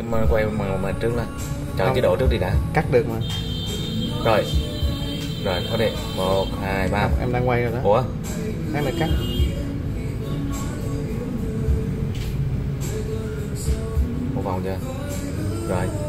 Em quay màn hình trước lên, chọn chế độ trước đi đã. Cắt được mà. Rồi. Rồi, có đi. 1, 2, 3. Em đang quay rồi đó. Ủa? Em lại cắt. Một vòng chưa? Rồi.